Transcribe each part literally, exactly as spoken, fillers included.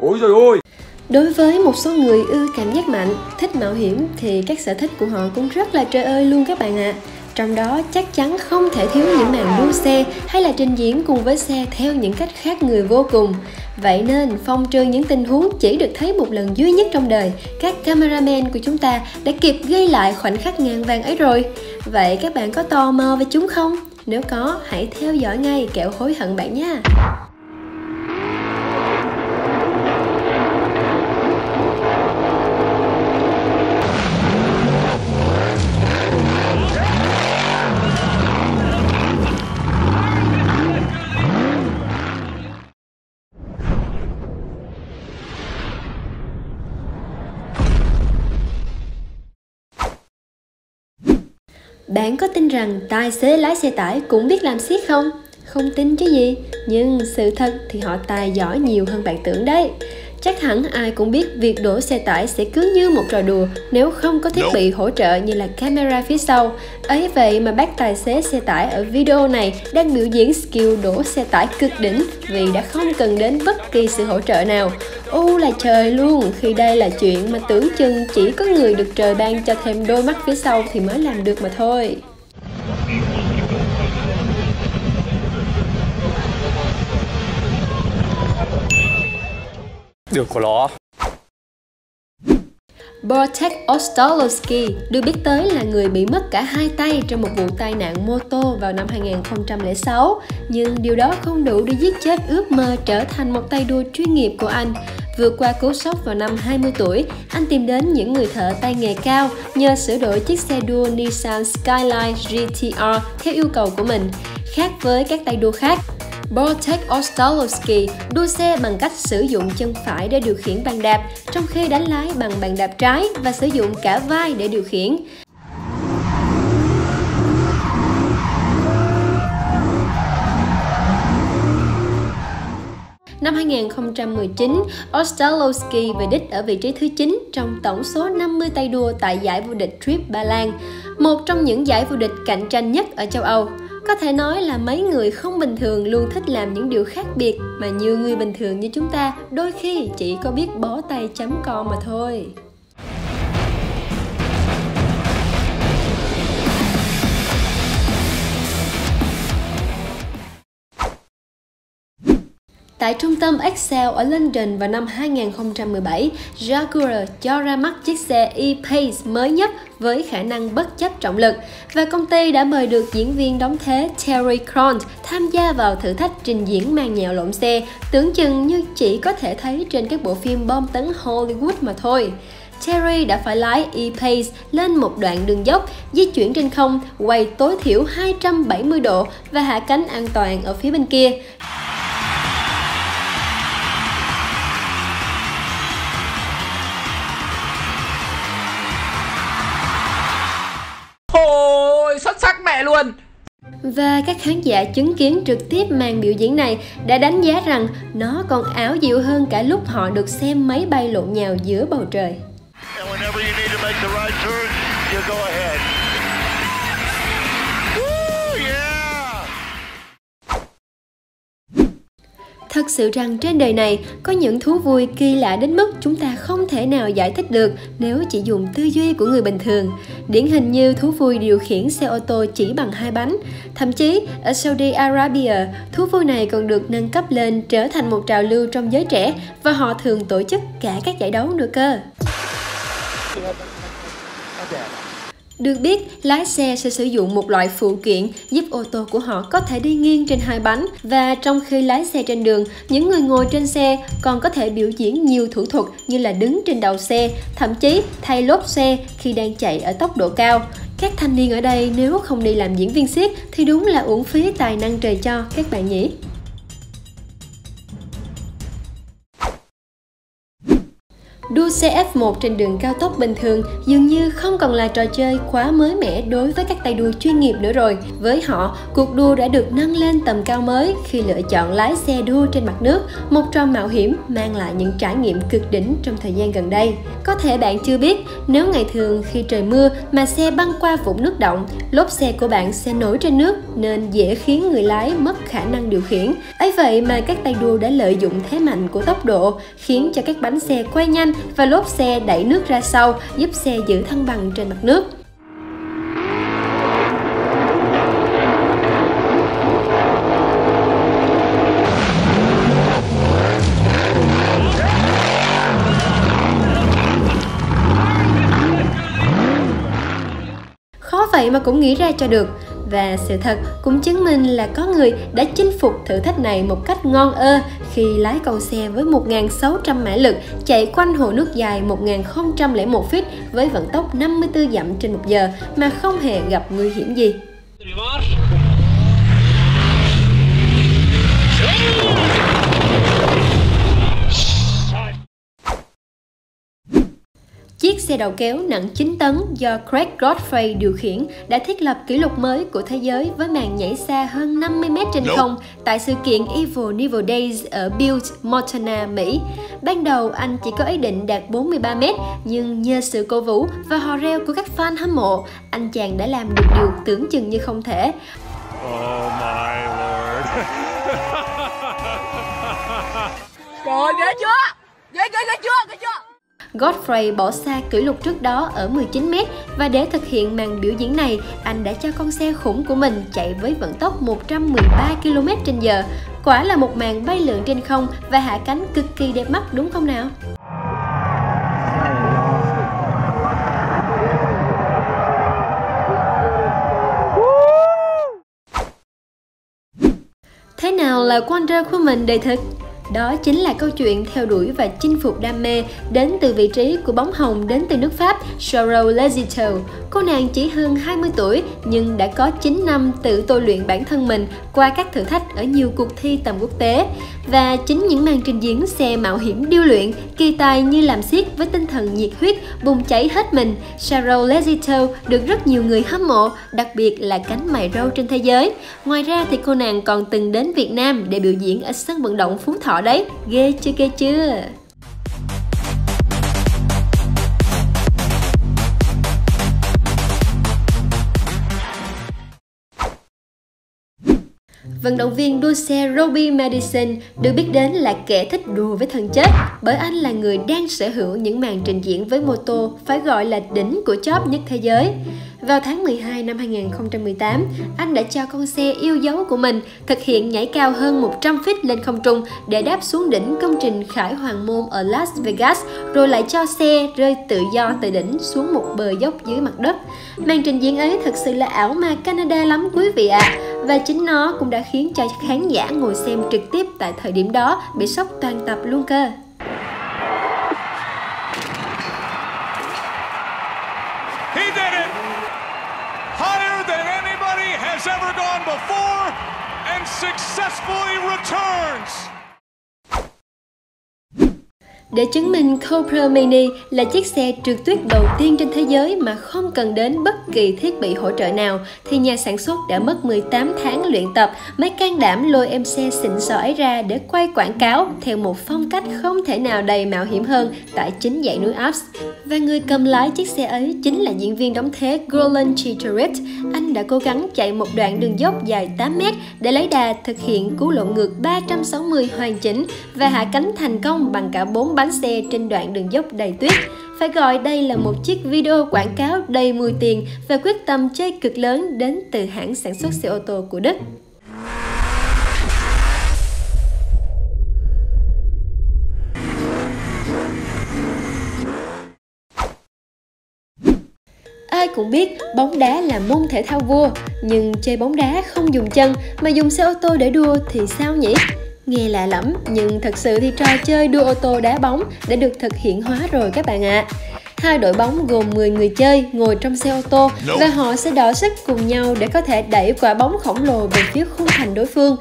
Ôi trời ơi! Đối với một số người ưa cảm giác mạnh, thích mạo hiểm thì các sở thích của họ cũng rất là trời ơi luôn các bạn ạ. À. Trong đó chắc chắn không thể thiếu những màn đua xe hay là trình diễn cùng với xe theo những cách khác người vô cùng. Vậy nên phong trừ những tình huống chỉ được thấy một lần duy nhất trong đời, các cameraman của chúng ta đã kịp ghi lại khoảnh khắc ngàn vàng ấy rồi. Vậy các bạn có tò mò về chúng không? Nếu có, hãy theo dõi ngay kẻo hối hận bạn nha. Bạn có tin rằng tài xế lái xe tải cũng biết làm siết không? Không tin chứ gì, nhưng sự thật thì họ tài giỏi nhiều hơn bạn tưởng đấy. Chắc hẳn ai cũng biết việc đổ xe tải sẽ cứ như một trò đùa nếu không có thiết bị hỗ trợ như là camera phía sau. Ấy vậy mà bác tài xế xe tải ở video này đang biểu diễn skill đổ xe tải cực đỉnh vì đã không cần đến bất kỳ sự hỗ trợ nào. U là trời luôn, khi đây là chuyện mà tưởng chừng chỉ có người được trời ban cho thêm đôi mắt phía sau thì mới làm được mà thôi. Được của nó. Bartek Ostrowski được biết tới là người bị mất cả hai tay trong một vụ tai nạn mô tô vào năm hai nghìn không trăm lẻ sáu. Nhưng điều đó không đủ để giết chết ước mơ trở thành một tay đua chuyên nghiệp của anh. Vượt qua cú sốc vào năm hai mươi tuổi, anh tìm đến những người thợ tay nghề cao nhờ sửa đổi chiếc xe đua Nissan Skyline giê tê rờ theo yêu cầu của mình. Khác với các tay đua khác, Bartek Ostrowski đua xe bằng cách sử dụng chân phải để điều khiển bàn đạp, trong khi đánh lái bằng bàn đạp trái và sử dụng cả vai để điều khiển. Năm hai nghìn không trăm mười chín, Ostrowski về đích ở vị trí thứ chín trong tổng số năm mươi tay đua tại giải vô địch Trip Ba Lan, một trong những giải vô địch cạnh tranh nhất ở châu Âu. Có thể nói là mấy người không bình thường luôn thích làm những điều khác biệt mà nhiều người bình thường như chúng ta đôi khi chỉ có biết bó tay chấm con mà thôi. Tại trung tâm Excel ở London vào năm hai nghìn không trăm mười bảy, Jaguar cho ra mắt chiếc xe E-Pace mới nhất với khả năng bất chấp trọng lực và công ty đã mời được diễn viên đóng thế Terry Croft tham gia vào thử thách trình diễn màn nhào lộn xe tưởng chừng như chỉ có thể thấy trên các bộ phim bom tấn Hollywood mà thôi. Terry đã phải lái E-Pace lên một đoạn đường dốc, di chuyển trên không, quay tối thiểu hai trăm bảy mươi độ và hạ cánh an toàn ở phía bên kia. Luôn. Và các khán giả chứng kiến trực tiếp màn biểu diễn này đã đánh giá rằng nó còn ảo diệu hơn cả lúc họ được xem máy bay lộn nhào giữa bầu trời. Thật sự rằng trên đời này có những thú vui kỳ lạ đến mức chúng ta không thể nào giải thích được nếu chỉ dùng tư duy của người bình thường. Điển hình như thú vui điều khiển xe ô tô chỉ bằng hai bánh. Thậm chí ở Saudi Arabia, thú vui này còn được nâng cấp lên trở thành một trào lưu trong giới trẻ và họ thường tổ chức cả các giải đấu nữa cơ. Được biết, lái xe sẽ sử dụng một loại phụ kiện giúp ô tô của họ có thể đi nghiêng trên hai bánh và trong khi lái xe trên đường, những người ngồi trên xe còn có thể biểu diễn nhiều thủ thuật như là đứng trên đầu xe, thậm chí thay lốp xe khi đang chạy ở tốc độ cao. Các thanh niên ở đây nếu không đi làm diễn viên xiếc thì đúng là uổng phí tài năng trời cho các bạn nhỉ. Đua xe ép một trên đường cao tốc bình thường dường như không còn là trò chơi quá mới mẻ đối với các tay đua chuyên nghiệp nữa rồi. Với họ, cuộc đua đã được nâng lên tầm cao mới khi lựa chọn lái xe đua trên mặt nước, một trò mạo hiểm mang lại những trải nghiệm cực đỉnh trong thời gian gần đây. Có thể bạn chưa biết, nếu ngày thường khi trời mưa mà xe băng qua vũng nước động, lốp xe của bạn sẽ nổi trên nước nên dễ khiến người lái mất khả năng điều khiển. Ấy vậy mà các tay đua đã lợi dụng thế mạnh của tốc độ khiến cho các bánh xe quay nhanh và lốp xe đẩy nước ra sau, giúp xe giữ thăng bằng trên mặt nước. Khó vậy mà cũng nghĩ ra cho được. Và sự thật cũng chứng minh là có người đã chinh phục thử thách này một cách ngon ơ khi lái con xe với một nghìn sáu trăm mã lực chạy quanh hồ nước dài một nghìn không trăm lẻ một feet với vận tốc năm mươi tư dặm trên một giờ mà không hề gặp nguy hiểm gì. Chiếc xe đầu kéo nặng chín tấn do Craig Godfrey điều khiển đã thiết lập kỷ lục mới của thế giới với màn nhảy xa hơn năm mươi mét trên không tại sự kiện Evil Evil Days ở Butte, Montana, Mỹ. Ban đầu, anh chỉ có ý định đạt bốn mươi ba mét, nhưng nhờ sự cổ vũ và hò reo của các fan hâm mộ, anh chàng đã làm được điều tưởng chừng như không thể. Oh my Lord. Rồi, ghê chưa? Ghê, ghê, ghê chưa? Ghê chưa? Godfrey bỏ xa kỷ lục trước đó ở mười chín mét và để thực hiện màn biểu diễn này, anh đã cho con xe khủng của mình chạy với vận tốc một trăm mười ba ki lô mét trên giờ. Quả là một màn bay lượn trên không và hạ cánh cực kỳ đẹp mắt đúng không nào? Thế nào là Wonder Woman đời thực? Đó chính là câu chuyện theo đuổi và chinh phục đam mê đến từ vị trí của bóng hồng đến từ nước Pháp Sheryl Lezito. Cô nàng chỉ hơn hai mươi tuổi nhưng đã có chín năm tự tôi luyện bản thân mình qua các thử thách ở nhiều cuộc thi tầm quốc tế. Và chính những màn trình diễn xe mạo hiểm điêu luyện, kỳ tài như làm xiếc với tinh thần nhiệt huyết, bùng cháy hết mình, Sheryl Lezito được rất nhiều người hâm mộ, đặc biệt là cánh mày râu trên thế giới. Ngoài ra thì cô nàng còn từng đến Việt Nam để biểu diễn ở sân vận động Phú Thọ đấy, ghê chưa ghê chưa? Vận động viên đua xe Robbie Madison được biết đến là kẻ thích đùa với thần chết bởi anh là người đang sở hữu những màn trình diễn với mô tô phải gọi là đỉnh của chóp nhất thế giới. Vào tháng mười hai năm hai nghìn không trăm mười tám, anh đã cho con xe yêu dấu của mình thực hiện nhảy cao hơn một trăm feet lên không trung để đáp xuống đỉnh công trình Khải Hoàn Môn ở Las Vegas, rồi lại cho xe rơi tự do từ đỉnh xuống một bờ dốc dưới mặt đất. Màn trình diễn ấy thật sự là ảo ma Canada lắm quý vị ạ. À. Và chính nó cũng đã khiến cho khán giả ngồi xem trực tiếp tại thời điểm đó bị sốc toàn tập luôn cơ. Để chứng minh Cobra Mini là chiếc xe trượt tuyết đầu tiên trên thế giới mà không cần đến bất kỳ thiết bị hỗ trợ nào thì nhà sản xuất đã mất mười tám tháng luyện tập mới can đảm lôi em xe xịn sò ấy ra để quay quảng cáo theo một phong cách không thể nào đầy mạo hiểm hơn tại chính dãy núi Alps. Và người cầm lái chiếc xe ấy chính là diễn viên đóng thế Chiturit. Anh đã cố gắng chạy một đoạn đường dốc dài tám mét để lấy đà thực hiện cú lộn ngược ba trăm sáu mươi hoàn chỉnh và hạ cánh thành công bằng cả bốn bánh xe trên đoạn đường dốc đầy tuyết. Phải gọi đây là một chiếc video quảng cáo đầy mùi tiền và quyết tâm chơi cực lớn đến từ hãng sản xuất xe ô tô của Đức. Ai cũng biết bóng đá là môn thể thao vua, nhưng chơi bóng đá không dùng chân mà dùng xe ô tô để đua thì sao nhỉ? Nghe lạ lắm, nhưng thật sự thì trò chơi đua ô tô đá bóng đã được thực hiện hóa rồi các bạn ạ. À. Hai đội bóng gồm mười người chơi ngồi trong xe ô tô và họ sẽ đọ sức cùng nhau để có thể đẩy quả bóng khổng lồ về phía khung thành đối phương.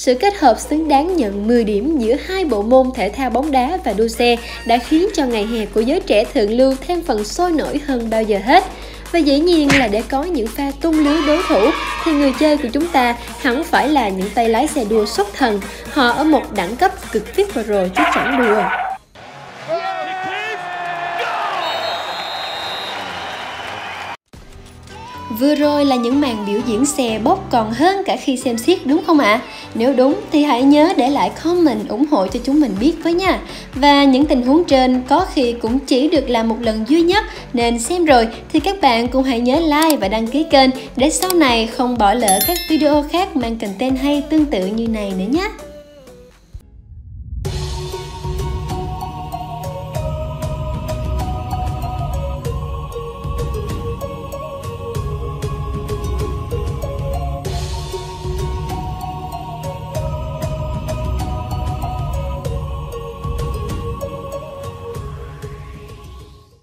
Sự kết hợp xứng đáng nhận mười điểm giữa hai bộ môn thể thao bóng đá và đua xe đã khiến cho ngày hè của giới trẻ thượng lưu thêm phần sôi nổi hơn bao giờ hết. Và dĩ nhiên là để có những pha tung lưới đối thủ thì người chơi của chúng ta hẳn phải là những tay lái xe đua xuất thần, họ ở một đẳng cấp cực tuyệt vời rồi chứ chẳng đùa. Vừa rồi là những màn biểu diễn xe bốc còn hơn cả khi xem xiếc đúng không ạ? À? Nếu đúng thì hãy nhớ để lại comment ủng hộ cho chúng mình biết với nha. Và những tình huống trên có khi cũng chỉ được làm một lần duy nhất, nên xem rồi thì các bạn cũng hãy nhớ like và đăng ký kênh để sau này không bỏ lỡ các video khác mang content hay tương tự như này nữa nhé.